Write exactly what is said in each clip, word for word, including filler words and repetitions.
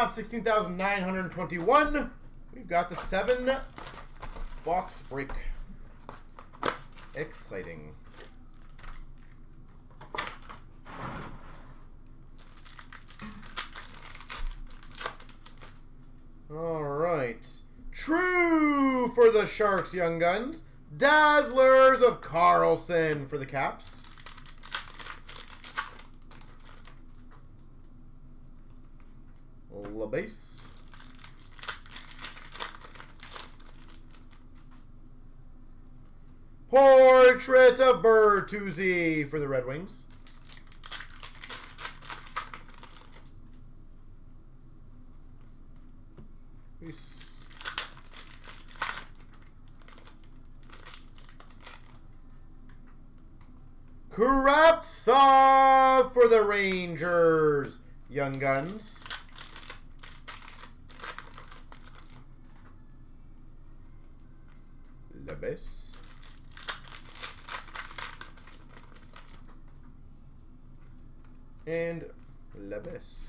Letunov, sixteen thousand nine hundred twenty-one. We've got the seven box break. Exciting. All right. True for the Sharks, Young Guns. Dazzlers of Carlson for the Caps. La base. Portrait of Bertuzzi for the Red Wings. Peace. Kravtsov for the Rangers, Young Guns. Base. And Levis.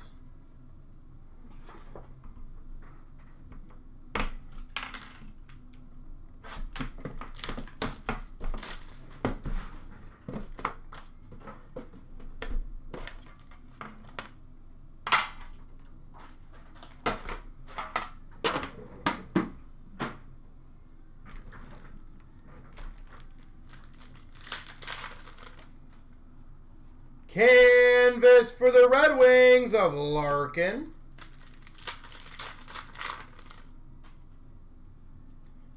Canvas for the Red Wings of Larkin.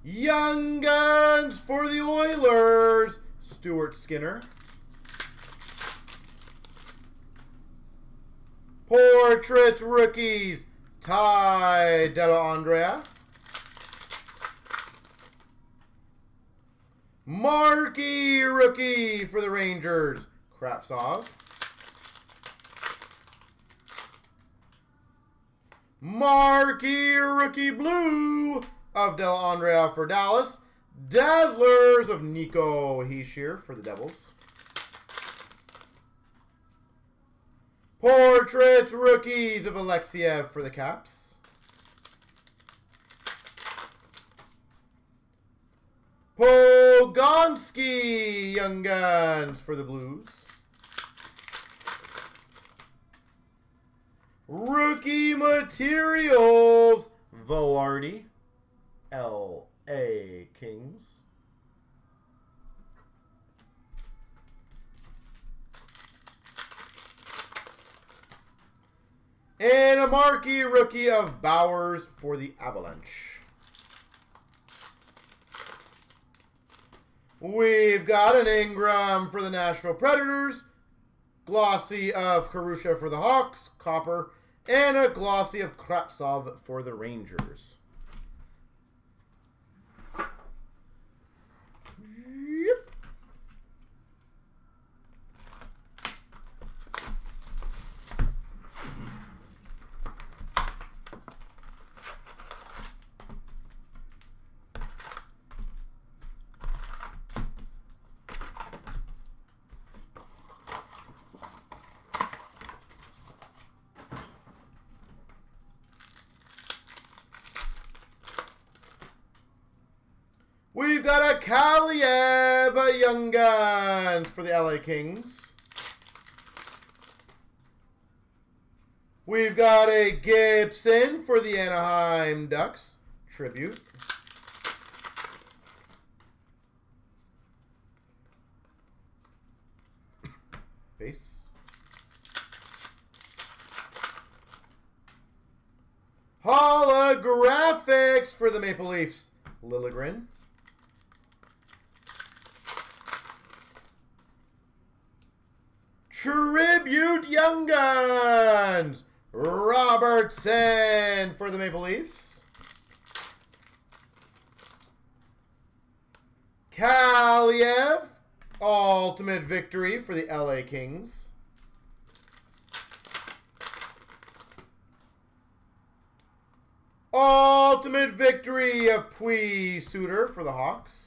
Young Guns for the Oilers, Stuart Skinner. Portrait Rookies, Ty Dellandrea. Marquee Rookie for the Rangers, Kravtsov. Marquee Rookie Blue of Dellandrea for Dallas. Dazzlers of Nico Hischier for the Devils. Portrait Rookies of Alexiev for the Caps. Pogonski Young Guns for the Blues. Rookie Materials, Velardi, L A Kings. And a marquee rookie of Bowers for the Avalanche. We've got an Ingram for the Nashville Predators. Glossy of Karushev for the Hawks, Copper, and a glossy of Kravtsov for the Rangers. Yep. We've got a Kaliev, a Young Guns for the L A Kings. We've got a Gibson for the Anaheim Ducks, Tribute. Base. Holographics for the Maple Leafs, Lilligren. Tribute Young Guns, Robertson for the Maple Leafs. Kaliev, Ultimate Victory for the L A Kings. Ultimate Victory of Pius Suter for the Hawks.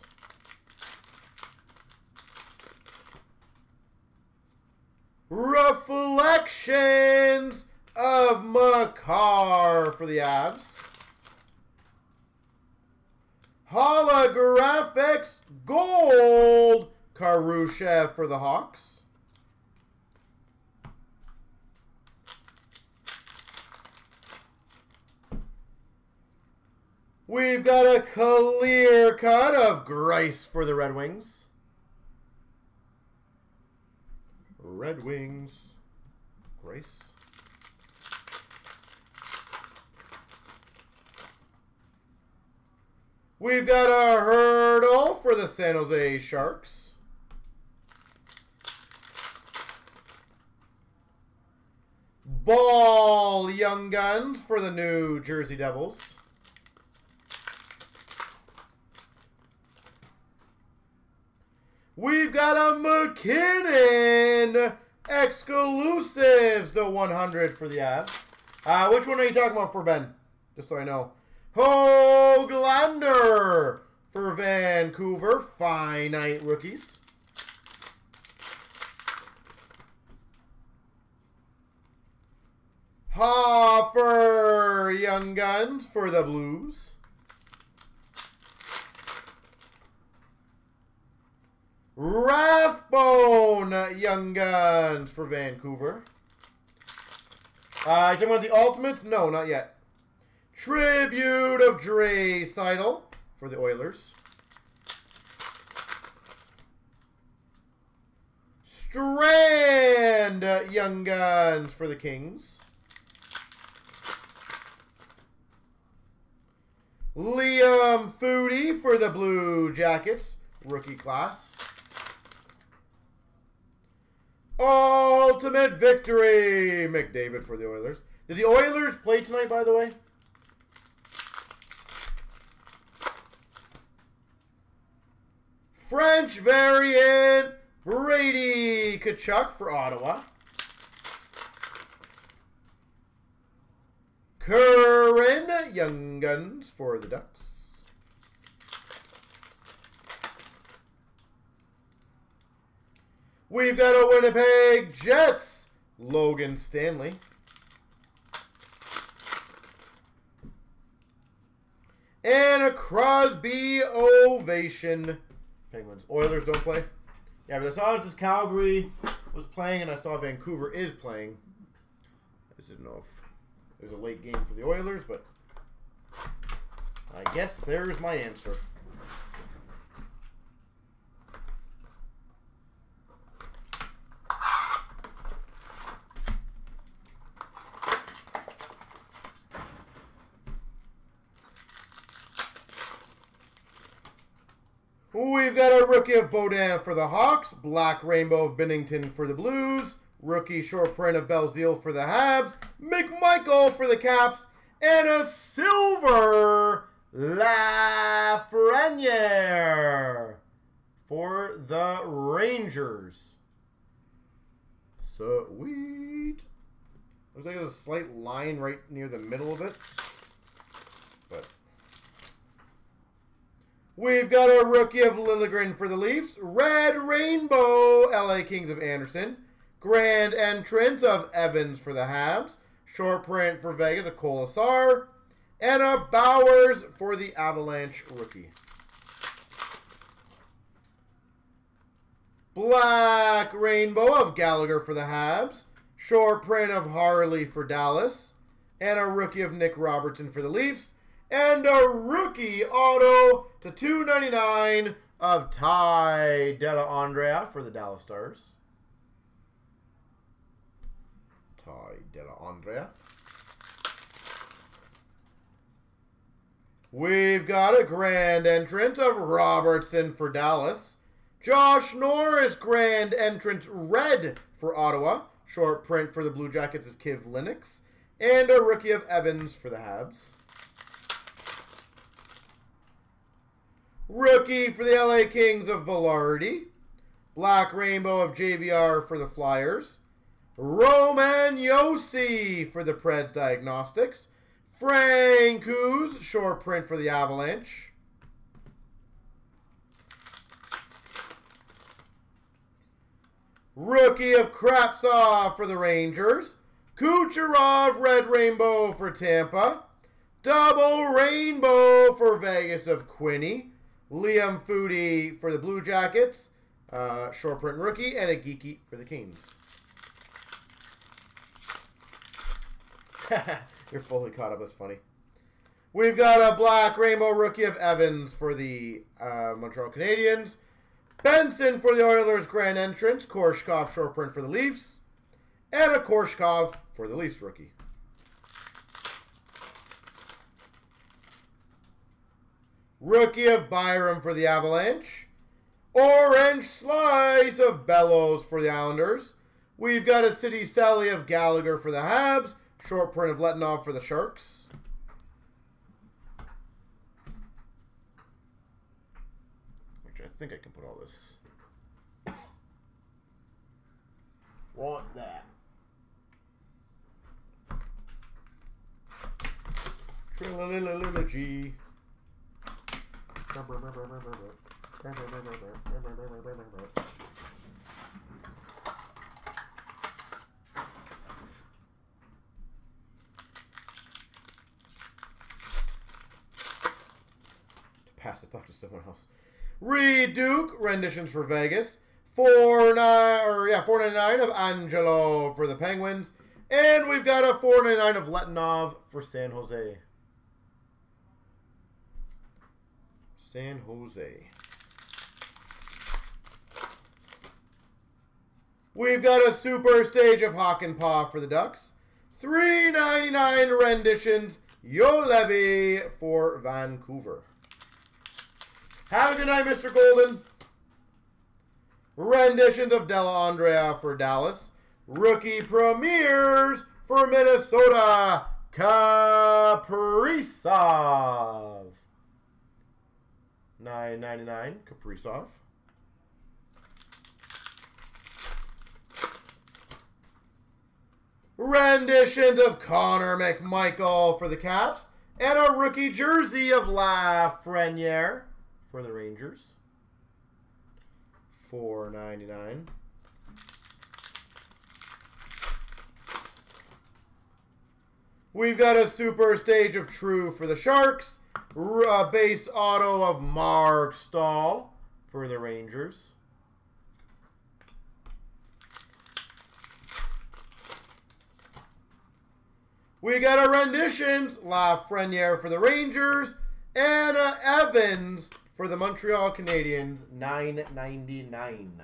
Reflections of Makar for the Avs. Holographics gold Karushev for the Hawks. We've got a clear cut of Grice for the Red Wings. Red Wings, Grice. We've got a hurdle for the San Jose Sharks. Ball Young Guns for the New Jersey Devils. We've got a McKinnon exclusives to one hundred for the Avs. Uh, which one are you talking about for Ben? Just so I know. Hoglander for Vancouver, Finite Rookies. Hoffer Young Guns for the Blues. Rathbone Young Guns for Vancouver. Uh, do you want the Ultimates? No, not yet. Tribute of Dre Seidel for the Oilers. Strand Young Guns for the Kings. Liam Foodie for the Blue Jackets, rookie class. Ultimate victory, McDavid for the Oilers. Did the Oilers play tonight, by the way? French variant, Brady Tkachuk for Ottawa. Curran Young Guns for the Ducks. We've got a Winnipeg Jets, Logan Stanley. And a Crosby ovation. Penguins. Oilers don't play. Yeah, but I saw just Calgary was playing, and I saw Vancouver is playing. I just didn't know if there's a late game for the Oilers, but I guess there's my answer. We've got a rookie of Beaudin for the Hawks, Black Rainbow of Binnington for the Blues, rookie short print of Belzeal for the Habs, McMichael for the Caps, and a silver Lafreniere for the Rangers. Sweet. Looks like there's a slight line right near the middle of it. But we've got a rookie of Lilligren for the Leafs. Red Rainbow, L A Kings of Anderson. Grand Entrance of Evans for the Habs. Short print for Vegas, a Kolasar. And a Bowers for the Avalanche rookie. Black Rainbow of Gallagher for the Habs. Short print of Harley for Dallas. And a rookie of Nick Robertson for the Leafs. And a rookie auto to two ninety-nine of Ty Dellandrea for the Dallas Stars. Ty Dellandrea. We've got a grand entrance of Robertson for Dallas. Josh Norris grand entrance red for Ottawa. Short print for the Blue Jackets of Kiv Lennox. And a rookie of Evans for the Habs. Rookie for the L A Kings of Velardi. Black Rainbow of J V R for the Flyers. Roman Yossi for the Preds Diagnostics. Frank Hughes, short print for the Avalanche. Rookie of Kravtsov for the Rangers. Kucherov, red rainbow for Tampa. Double rainbow for Vegas of Quinny. Liam Foodie for the Blue Jackets. Uh, short print rookie. And a Geeky for the Kings. You're fully caught up. That's funny. We've got a black rainbow rookie of Evans for the uh, Montreal Canadiens. Benson for the Oilers, grand entrance. Korshkov, short print for the Leafs. And a Korshkov for the Leafs rookie. Rookie of Byram for the Avalanche. Orange slice of Bellows for the Islanders. We've got a City Selly of Gallagher for the Habs. Short print of Letunov for the Sharks. Actually, I think I can put all this. Want that. Trilogy. Pass the puck to someone else. Reed Duke, renditions for Vegas. Four nine, or yeah, four ninety nine of Angelo for the Penguins, and we've got a four ninety nine of Letunov for San Jose. San Jose. We've got a super stage of Hawk and Paw for the Ducks. Three ninety nine renditions. Yo Levy for Vancouver. Have a good night, Mister Golden. Renditions of Dellandrea for Dallas. Rookie premieres for Minnesota, Kaprizov. nine ninety-nine, Kaprizov. Renditions of Connor McMichael for the Caps. And a rookie jersey of Lafreniere for the Rangers. four ninety-nine. We've got a super stage of True for the Sharks. A base auto of Mark Stahl for the Rangers. We got a renditions Lafreniere for the Rangers and a Evans for the Montreal Canadiens, nine ninety-nine.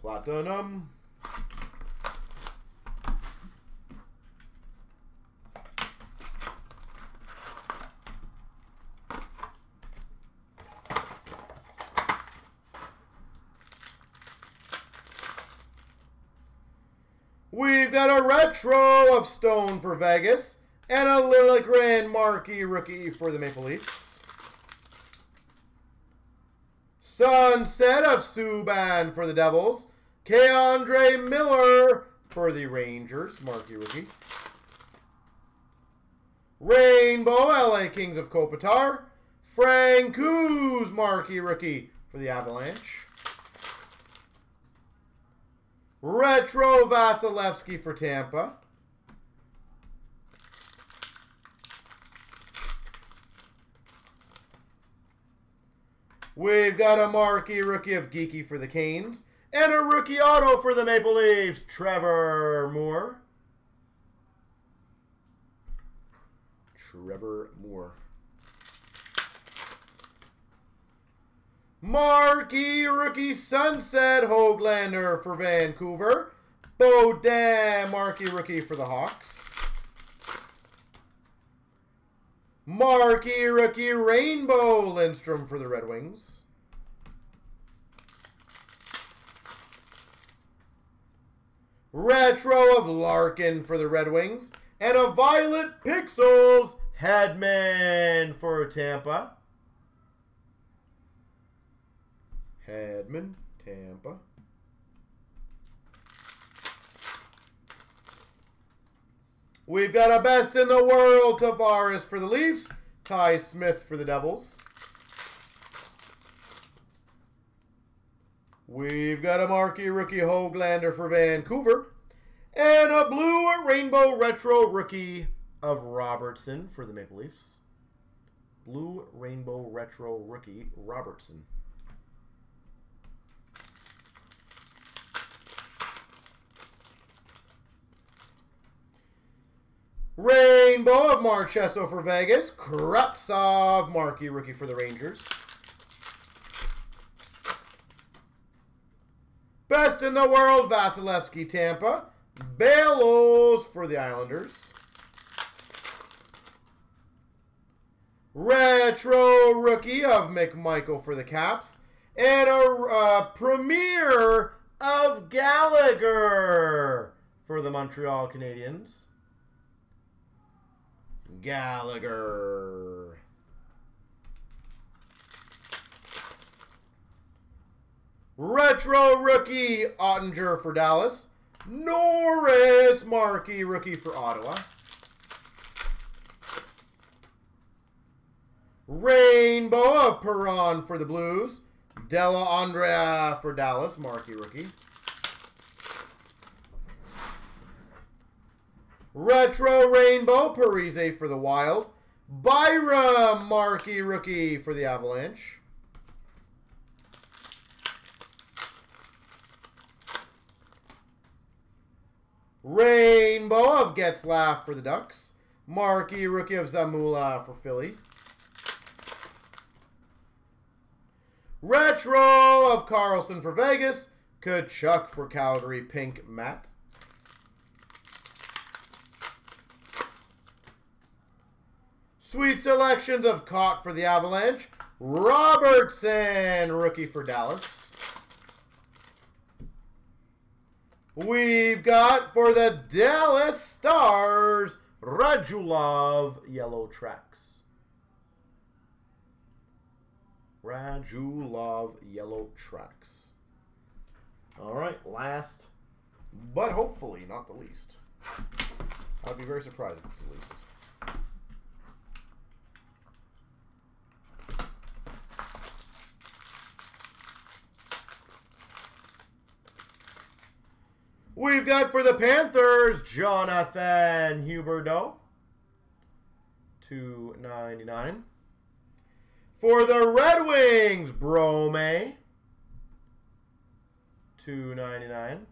Platinum. We've got a retro of Stone for Vegas. And a Lilligren marquee rookie for the Maple Leafs. Sunset of Subban for the Devils. K'Andre Miller for the Rangers, marquee rookie. Rainbow L A Kings of Kopitar. Francouz marquee rookie for the Avalanche. Retro Vasilevsky for Tampa. We've got a marquee rookie of Geeky for the Canes. And a rookie auto for the Maple Leafs, Trevor Moore. Trevor Moore. Marquee rookie Sunset Hoglander for Vancouver. Beaudin marquee rookie for the Hawks. Marquee rookie Rainbow Lindstrom for the Red Wings. Retro of Larkin for the Red Wings. And a Violet Pixels Hedman for Tampa. Hedman, Tampa. We've got a best in the world, Tavares for the Leafs. Ty Smith for the Devils. We've got a marquee rookie Hoglander for Vancouver. And a blue or rainbow retro rookie of Robertson for the Maple Leafs. Blue rainbow retro rookie Robertson. Rainbow of Marchesso for Vegas. Kravtsov marquee rookie for the Rangers. Best in the world, Vasilevsky, Tampa. Bellows for the Islanders. Retro rookie of McMichael for the Caps. And a uh, premiere of Gallagher for the Montreal Canadiens. Gallagher. Retro rookie Ottinger for Dallas. Norris marquee rookie for Ottawa. Rainbow of Perron for the Blues. Dellandrea for Dallas marquee rookie. Retro rainbow Parise for the Wild. Byram marquee rookie for the Avalanche. Rainbow of Getzlaf for the Ducks. Marquee rookie of Zamula for Philly. Retro of Carlson for Vegas. Kachuk for Calgary, pink matte. Sweet selections of Cott for the Avalanche. Robertson, rookie for Dallas. We've got for the Dallas Stars, Radulov yellow tracks. Radulov yellow tracks. All right, last, but hopefully not the least. I'd be very surprised if it's the least. We've got for the Panthers, Jonathan Huberdeau, two ninety-nine. For the Red Wings, Brome, two ninety-nine.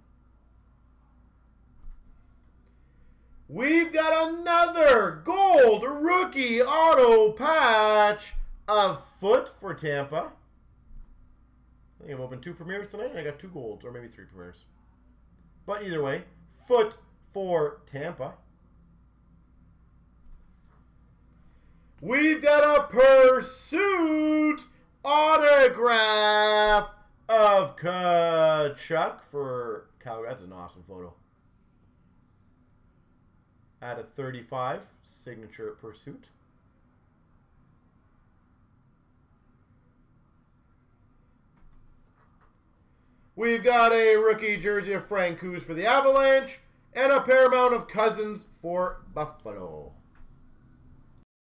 We've got another gold rookie auto patch of Foote for Tampa. I think I've opened two premieres tonight, and I got two golds, or maybe three premieres. But either way, Foote for Tampa. We've got a Pursuit autograph of Kachuk for Calgary. That's an awesome photo. At a thirty-five, signature Pursuit. We've got a rookie jersey of Francouz for the Avalanche and a paramount of Cousins for Buffalo.